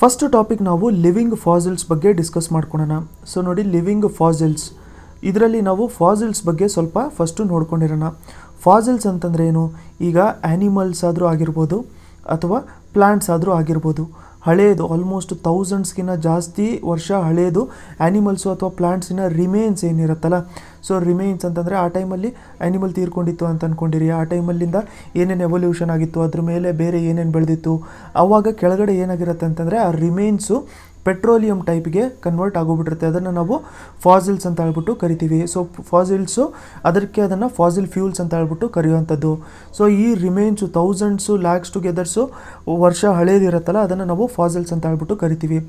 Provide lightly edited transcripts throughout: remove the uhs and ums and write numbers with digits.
First topic ನಾವು living fossils ಬಗ್ಗೆ discuss ಮಾಡ್ಕೊಳ್ಳೋಣ. ಸೊ ನೋಡಿ, ಲಿವಿಂಗ್ ಫಾಸಿಲ್ಸ್ ಇದರಲ್ಲಿ ನಾವು ಫಾಸಿಲ್ಸ್ ಬಗ್ಗೆ ಸ್ವಲ್ಪ ಫಸ್ಟು ನೋಡ್ಕೊಂಡಿರೋಣ. ಫಾಸಿಲ್ಸ್ ಅಂತಂದರೆ ಏನು? ಈಗ ಆ್ಯನಿಮಲ್ಸ್ ಆದರೂ ಆಗಿರ್ಬೋದು ಅಥವಾ ಪ್ಲ್ಯಾಂಟ್ಸ್ ಆದರೂ ಆಗಿರ್ಬೋದು, ಹಳೆಯದು ಆಲ್ಮೋಸ್ಟ್ 1000ಸ್ಗಿಂತ ಜಾಸ್ತಿ ವರ್ಷ ಹಳೆಯದು ಆ್ಯನಿಮಲ್ಸು ಅಥವಾ ಪ್ಲ್ಯಾಂಟ್ಸಿನ ರಿಮೇನ್ಸ್ ಏನಿರುತ್ತಲ್ಲ, ಸೊ ರಿಮೇನ್ಸ್ ಅಂತಂದರೆ ಆ ಟೈಮಲ್ಲಿ ಆ್ಯನಿಮಲ್ ತೀರ್ಕೊಂಡಿತ್ತು ಅಂತ ಅಂದ್ಕೊಂಡಿರಿ, ಆ ಟೈಮಲ್ಲಿಂದ ಏನೇನು ಎವಲ್ಯೂಷನ್ ಆಗಿತ್ತು, ಅದ್ರ ಮೇಲೆ ಬೇರೆ ಏನೇನು ಬೆಳೆದಿತ್ತು, ಆವಾಗ ಕೆಳಗಡೆ ಏನಾಗಿರುತ್ತೆ ಅಂತಂದರೆ ಆ ರಿಮೇನ್ಸು ಪೆಟ್ರೋಲಿಯಂ ಟೈಪ್ಗೆ ಕನ್ವರ್ಟ್ ಆಗೋಗ್ಬಿಟ್ಟಿರುತ್ತೆ. ಅದನ್ನು ನಾವು ಫಾಸಿಲ್ಸ್ ಅಂತ ಹೇಳ್ಬಿಟ್ಟು ಕರಿತೀವಿ. ಸೊ ಫಾಸಿಲ್ಸು ಅದಕ್ಕೆ ಅದನ್ನು ಫಾಸಿಲ್ ಫ್ಯೂಲ್ಸ್ ಅಂತ ಹೇಳ್ಬಿಟ್ಟು ಕರೆಯುವಂಥದ್ದು. ಸೊ ಈ ರಿಮೇನ್ಸು ಥೌಸಂಡ್ಸು ಲ್ಯಾಕ್ಸ್ ಟುಗೆದರ್ಸು ವರ್ಷ ಹಳೇದಿರುತ್ತಲ್ಲ, ಅದನ್ನು ನಾವು ಫಾಸಿಲ್ಸ್ ಅಂತ ಹೇಳ್ಬಿಟ್ಟು ಕರಿತೀವಿ.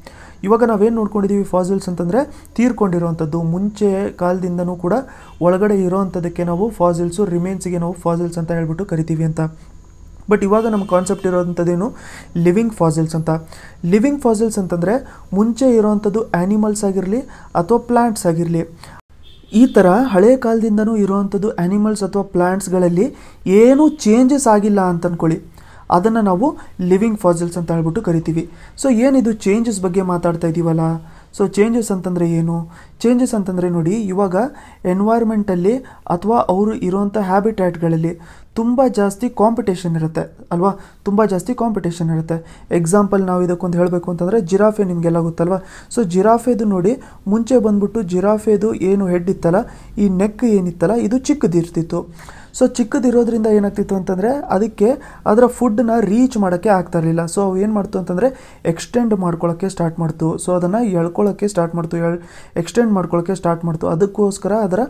ಇವಾಗ ನಾವೇನು ನೋಡ್ಕೊಂಡಿದ್ದೀವಿ, ಫಾಸಿಲ್ಸ್ ಅಂತಂದರೆ ತೀರ್ಕೊಂಡಿರೋವಂಥದ್ದು, ಮುಂಚೆ ಕಾಲದಿಂದನೂ ಕೂಡ ಒಳಗಡೆ ಇರೋವಂಥದ್ದಕ್ಕೆ ನಾವು ಫಾಸಿಲ್ಸು, ರಿಮೇನ್ಸಿಗೆ ನಾವು ಫಾಸಿಲ್ಸ್ ಅಂತ ಹೇಳ್ಬಿಟ್ಟು ಕರಿತೀವಿ ಅಂತ. ಬಟ್ ಇವಾಗ ನಮ್ಮ ಕಾನ್ಸೆಪ್ಟ್ ಇರೋವಂಥದ್ದೇನು, ಲಿವಿಂಗ್ ಫಾಸಿಲ್ಸ್ ಅಂತ. ಲಿವಿಂಗ್ ಫಾಸಿಲ್ಸ್ ಅಂತಂದರೆ ಮುಂಚೆ ಇರೋವಂಥದ್ದು ಆ್ಯನಿಮಲ್ಸ್ ಆಗಿರಲಿ ಅಥವಾ ಪ್ಲ್ಯಾಂಟ್ಸ್ ಆಗಿರಲಿ, ಈ ಥರ ಹಳೆಯ ಕಾಲದಿಂದನೂ ಇರೋವಂಥದ್ದು ಆ್ಯನಿಮಲ್ಸ್ ಅಥವಾ ಪ್ಲ್ಯಾಂಟ್ಸ್ಗಳಲ್ಲಿ ಏನೂ ಚೇಂಜಸ್ ಆಗಿಲ್ಲ ಅಂತ ಅಂದ್ಕೊಳ್ಳಿ, ಅದನ್ನು ನಾವು ಲಿವಿಂಗ್ ಫಾಸಿಲ್ಸ್ ಅಂತ ಹೇಳ್ಬಿಟ್ಟು ಕರಿತೀವಿ. ಸೊ ಏನಿದು ಚೇಂಜಸ್ ಬಗ್ಗೆ ಮಾತಾಡ್ತಾ ಇದ್ದೀವಲ್ಲ, ಸೊ ಚೇಂಜಸ್ ಅಂತಂದರೆ ಏನು? ಚೇಂಜಸ್ ಅಂತಂದರೆ ನೋಡಿ, ಇವಾಗ ಎನ್ವೈರ್ಮೆಂಟಲ್ಲಿ ಅಥವಾ ಅವರು ಇರೋವಂಥ ಹ್ಯಾಬಿಟ್ಯಾಟ್ಗಳಲ್ಲಿ ತುಂಬ ಜಾಸ್ತಿ ಕಾಂಪಿಟೇಷನ್ ಇರುತ್ತೆ ಅಲ್ವಾ, ತುಂಬ ಜಾಸ್ತಿ ಕಾಂಪಿಟೇಷನ್ ಇರುತ್ತೆ. ಎಕ್ಸಾಂಪಲ್ ನಾವು ಇದಕ್ಕೊಂದು ಹೇಳಬೇಕು ಅಂತಂದರೆ ಜಿರಾಫೆ ನಿಮಗೆಲ್ಲ ಗೊತ್ತಲ್ವ. ಸೊ ಜಿರಾಫೆದು ನೋಡಿ, ಮುಂಚೆ ಬಂದ್ಬಿಟ್ಟು ಜಿರಾಫೆದು ಏನು ಹೆಡ್ ಇತ್ತಲ್ಲ, ಈ ನೆಕ್ ಏನಿತ್ತಲ್ಲ ಇದು ಚಿಕ್ಕದಿರ್ತಿತ್ತು. ಸೊ ಚಿಕ್ಕದಿರೋದ್ರಿಂದ ಏನಾಗ್ತಿತ್ತು ಅಂತಂದರೆ ಅದಕ್ಕೆ ಅದರ ಫುಡ್ಡನ್ನ ರೀಚ್ ಮಾಡೋಕ್ಕೆ ಆಗ್ತಾ ಇರಲಿಲ್ಲ. ಸೊ ಅವು ಏನು ಮಾಡ್ತು ಅಂತಂದರೆ ಎಕ್ಸ್ಟೆಂಡ್ ಮಾಡ್ಕೊಳ್ಳೋಕ್ಕೆ ಸ್ಟಾರ್ಟ್ ಮಾಡ್ತು. ಸೊ ಅದನ್ನು ಎಳ್ಕೊಳ್ಳೋಕ್ಕೆ ಸ್ಟಾರ್ಟ್ ಮಾಡ್ತು, ಎಕ್ಸ್ಟೆಂಡ್ ಮಾಡ್ಕೊಳ್ಳೋಕ್ಕೆ ಸ್ಟಾರ್ಟ್ ಮಾಡ್ತು. ಅದಕ್ಕೋಸ್ಕರ ಅದರ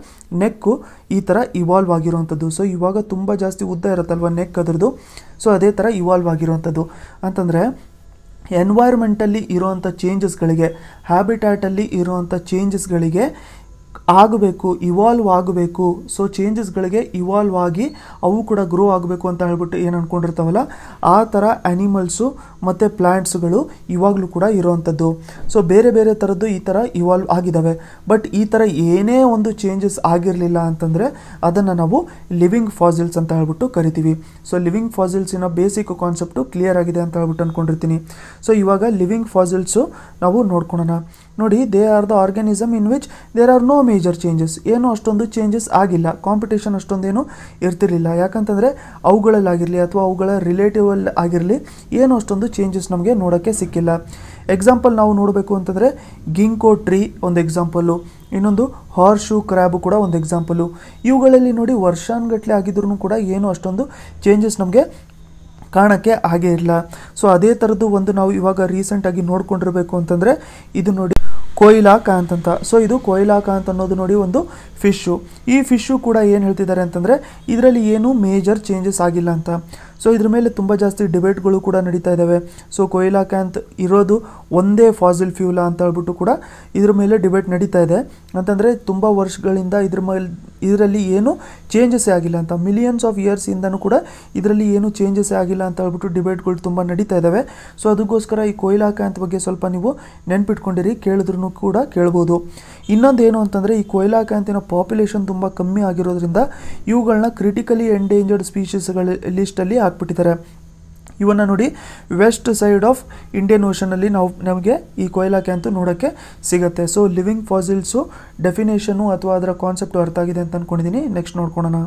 ನೆಕ್ಕು ಈ ಥರ ಇವಾಲ್ವ್ ಆಗಿರುವಂಥದ್ದು. ಸೊ ಇವಾಗ ತುಂಬ ಜಾಸ್ತಿ ಉದ್ದ ಇರುತ್ತಲ್ವ ನೆಕ್ ಅದರದ್ದು, ಸೊ ಅದೇ ಥರ ಇವಾಲ್ವ್ ಆಗಿರುವಂಥದ್ದು. ಅಂತಂದರೆ ಎನ್ವೈರ್ಮೆಂಟಲ್ಲಿ ಇರೋವಂಥ ಚೇಂಜಸ್ಗಳಿಗೆ, ಹ್ಯಾಬಿಟ್ಯಾಟಲ್ಲಿ ಇರೋವಂಥ ಚೇಂಜಸ್ಗಳಿಗೆ ಆಗಬೇಕು, ಇವಾಲ್ವ್ ಆಗಬೇಕು. ಸೊ ಚೇಂಜಸ್ಗಳಿಗೆ ಇವಾಲ್ವ್ ಆಗಿ ಅವು ಕೂಡ ಗ್ರೋ ಆಗಬೇಕು ಅಂತ ಹೇಳ್ಬಿಟ್ಟು ಏನು ಅಂದ್ಕೊಂಡಿರ್ತಾವಲ್ಲ, ಆ ಥರ ಆ್ಯನಿಮಲ್ಸು ಮತ್ತು ಪ್ಲ್ಯಾಂಟ್ಸ್ಗಳು ಇವಾಗಲೂ ಕೂಡ ಇರೋವಂಥದ್ದು. ಸೊ ಬೇರೆ ಬೇರೆ ಥರದ್ದು ಈ ಥರ ಇವಾಲ್ವ್ ಆಗಿದ್ದಾವೆ. ಬಟ್ ಈ ಥರ ಏನೇ ಒಂದು ಚೇಂಜಸ್ ಆಗಿರಲಿಲ್ಲ ಅಂತಂದರೆ ಅದನ್ನು ನಾವು ಲಿವಿಂಗ್ ಫಾಸಿಲ್ಸ್ ಅಂತ ಹೇಳ್ಬಿಟ್ಟು ಕರಿತೀವಿ. ಸೊ ಲಿವಿಂಗ್ ಫಾಸಿಲ್ಸಿನ ಬೇಸಿಕ್ ಕಾನ್ಸೆಪ್ಟು ಕ್ಲಿಯರ್ ಆಗಿದೆ ಅಂತ ಹೇಳ್ಬಿಟ್ಟು ಅಂದ್ಕೊಂಡಿರ್ತೀನಿ. ಸೊ ಇವಾಗ ಲಿವಿಂಗ್ ಫಾಸಿಲ್ಸು ನಾವು ನೋಡ್ಕೊಳ್ಳೋಣ. ನೋಡಿ, they are the organism in which there are no major changes. ಏನೂ ಅಷ್ಟೊಂದು ಚೇಂಜಸ್ ಆಗಿಲ್ಲ, ಕಾಂಪಿಟೇಷನ್ ಅಷ್ಟೊಂದೇನು ಇರ್ತಿರಲಿಲ್ಲ. ಯಾಕಂತಂದರೆ ಅವುಗಳಲ್ಲಾಗಿರಲಿ ಅಥವಾ ಅವುಗಳ ರಿಲೇಟಿವಲ್ಲಿ ಆಗಿರಲಿ ಏನೂ ಅಷ್ಟೊಂದು ಚೇಂಜಸ್ ನಮಗೆ ನೋಡೋಕ್ಕೆ ಸಿಕ್ಕಿಲ್ಲ. ಎಕ್ಸಾಂಪಲ್ ನಾವು ನೋಡಬೇಕು ಅಂತಂದರೆ ಗಿಂಕೋ ಟ್ರೀ ಒಂದು ಎಕ್ಸಾಂಪಲು, ಇನ್ನೊಂದು ಹಾರ್ಶೂ ಕ್ರ್ಯಾಬು ಕೂಡ ಒಂದು ಎಕ್ಸಾಂಪಲು. ಇವುಗಳಲ್ಲಿ ನೋಡಿ ವರ್ಷಾನುಗಟ್ಟಲೆ ಆಗಿದ್ರೂ ಕೂಡ ಏನೂ ಅಷ್ಟೊಂದು ಚೇಂಜಸ್ ನಮಗೆ ಕಾರಣಕ್ಕೆ ಹಾಗೇ ಇಲ್ಲ. ಸೊ ಅದೇ ಥರದ್ದು ಒಂದು ನಾವು ಇವಾಗ ರೀಸೆಂಟಾಗಿ ನೋಡ್ಕೊಂಡಿರಬೇಕು ಅಂತಂದರೆ ಇದು ನೋಡಿ ಕೊಯ್ಲಾಕಾಂತ್ ಅಂತ. ಸೊ ಇದು ಕೊಯ್ಲಾಕಾಂತ್ ಅನ್ನೋದು ನೋಡಿ ಒಂದು ಫಿಶ್ಶು. ಈ ಫಿಶ್ಶು ಕೂಡ ಏನು ಹೇಳ್ತಿದ್ದಾರೆ ಅಂತಂದರೆ ಇದರಲ್ಲಿ ಏನೂ ಮೇಜರ್ ಚೇಂಜಸ್ ಆಗಿಲ್ಲ ಅಂತ. ಸೊ ಇದ್ರ ಮೇಲೆ ತುಂಬ ಜಾಸ್ತಿ ಡಿಬೇಟ್ಗಳು ಕೂಡ ನಡೀತಾ ಇದ್ದಾವೆ. ಸೊ ಕೊಯ್ಲಾಕಾಂತ್ ಇರೋದು ಒಂದೇ ಫಾಸಿಲ್ ಫ್ಯೂಲ ಅಂತ ಹೇಳ್ಬಿಟ್ಟು ಕೂಡ ಇದ್ರ ಮೇಲೆ ಡಿಬೇಟ್ ನಡೀತಾ ಇದೆ. ಅಂತಂದರೆ ತುಂಬ ವರ್ಷಗಳಿಂದ ಇದರಲ್ಲಿ ಏನೂ ಚೇಂಜಸ್ಸೇ ಆಗಿಲ್ಲ ಅಂತ, ಮಿಲಿಯನ್ಸ್ ಆಫ್ ಇಯರ್ಸಿಂದನೂ ಕೂಡ ಇದರಲ್ಲಿ ಏನೂ ಚೇಂಜಸ್ಸೇ ಆಗಿಲ್ಲ ಅಂತ ಹೇಳ್ಬಿಟ್ಟು ಡಿಬೇಟ್ಗಳು ತುಂಬ ನಡೀತಾ ಇದ್ದಾವೆ. ಸೊ ಅದಕ್ಕೋಸ್ಕರ ಈ ಕೊಯ್ಲಾಕಾಂತ್ ಬಗ್ಗೆ ಸ್ವಲ್ಪ ನೀವು ನೆನ್ಪಿಟ್ಕೊಂಡಿರಿ, ಕೇಳಿದ್ರೂ ಕೂಡ ಕೇಳ್ಬೋದು. ಇನ್ನೊಂದು ಏನು ಅಂತಂದರೆ ಈ ಕೊಯ್ಲಾಕಾಂತಿನ ಪಾಪ್ಯುಲೇಷನ್ ತುಂಬ ಕಮ್ಮಿ ಆಗಿರೋದ್ರಿಂದ ಇವುಗಳನ್ನ ಕ್ರಿಟಿಕಲಿ ಎಂಡೇಂಜರ್ಡ್ ಸ್ಪೀಷೀಸ್ಗಳ ಲಿಸ್ಟಲ್ಲಿ ಹಾಕ್ಬಿಟ್ಟಿದ್ದಾರೆ. ಇವನ್ನು ನೋಡಿ ವೆಸ್ಟ್ ಸೈಡ್ ಆಫ್ ಇಂಡಿಯನ್ ಓಷನಲ್ಲಿ ನಮಗೆ ಈ ಕೊಯ್ಲಾಕಾಂತ್ ನೋಡೋಕ್ಕೆ ಸಿಗುತ್ತೆ. ಸೊ ಲಿವಿಂಗ್ ಫಾಸಿಲ್ಸು ಡೆಫಿನೇಷನು ಅಥವಾ ಅದರ ಕಾನ್ಸೆಪ್ಟು ಅರ್ಥ ಆಗಿದೆ ಅಂತ ಅಂದ್ಕೊಂಡಿದ್ದೀನಿ. ನೆಕ್ಸ್ಟ್ ನೋಡ್ಕೊಳ್ಳೋಣ.